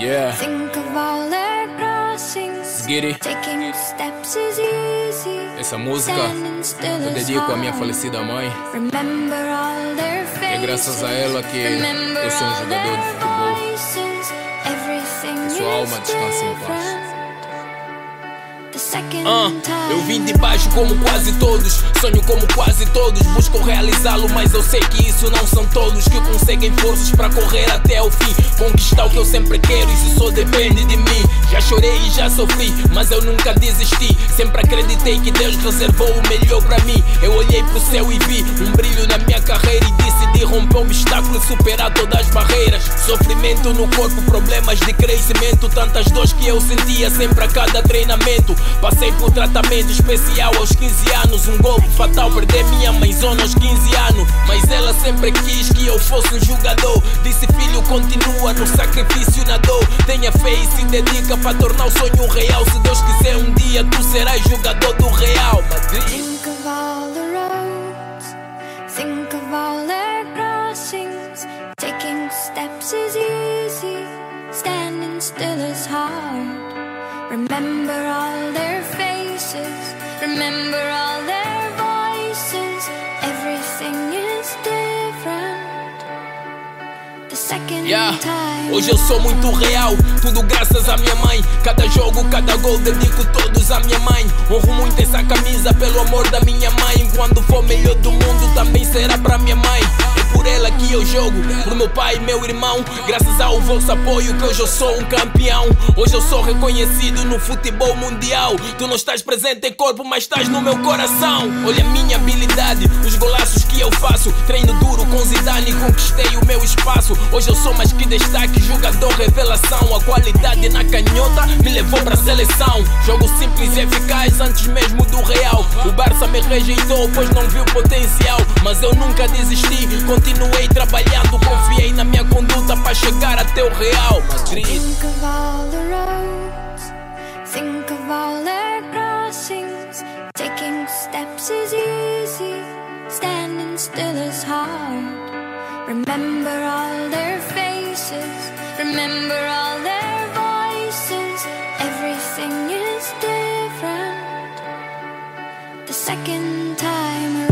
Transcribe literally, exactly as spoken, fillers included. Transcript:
Yeah. Think of all their crossings. Get it. Taking steps is easy. Essa música eu dedico à minha falecida mãe. Remember all their faces. É graças a ela que Remember eu sou um jogador de futebol. Que sua alma descansa em paz. Ah, eu vim de baixo como quase todos, sonho como quase todos, busco realizá-lo, mas eu sei que isso não são todos que conseguem forças para correr até o fim, conquistar o que eu sempre quero, isso só depende de mim. Já chorei e já sofri, mas eu nunca desisti, sempre acreditei que Deus reservou o melhor para mim. Eu olhei pro céu e vi um brilho na minha carreira e decidi romper o obstáculo e superar todas as barreiras. Sofrimento no corpo, problemas de crescimento, tantas dores que eu sentia sempre a cada treinamento. Passei por tratamento especial aos quinze anos, um golpe fatal, perder minha mãezona aos quinze anos. Mas ela sempre quis que eu fosse um jogador, disse filho continua no sacrifício e na dor. Tenha fé e se dedica para tornar o sonho real, se Deus quiser um dia tu serás jogador do Real Madrid. Think of all the roads, think of all their crossings, taking steps is easy, standing still is hard. Remember all their faces, remember all their voices, everything is different the second yeah. time. Hoje eu sou muito real, tudo graças à minha mãe. Cada jogo, cada gol, dedico todos à minha mãe. Honro muito essa camisa pelo amor da minha mãe. Quando for melhor do mundo também será pra minha mãe. Por ela que eu jogo, por meu pai e meu irmão. Graças ao vosso apoio que hoje eu sou um campeão. Hoje eu sou reconhecido no futebol mundial. Tu não estás presente em corpo, mas estás no meu coração. Olha a minha habilidade, os golaços que eu faço. Treino duro com Zidane, conquistei o meu espaço. Hoje eu sou mais que destaque, jogador revelação. A qualidade na canhota me levou pra seleção. Jogo simples e eficaz antes mesmo do Real. O Barça me rejeitou, pois não viu potencial. Mas eu nunca desisti, continuei trabalhando, confiei na minha conduta para chegar até o Real Madrid. Think of all the roads, think of all their crossings, taking steps is easy, standing still is hard. Remember all their faces, remember all their voices, everything is different the second time around.